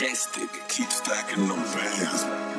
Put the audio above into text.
majestic. Keep stacking them bands.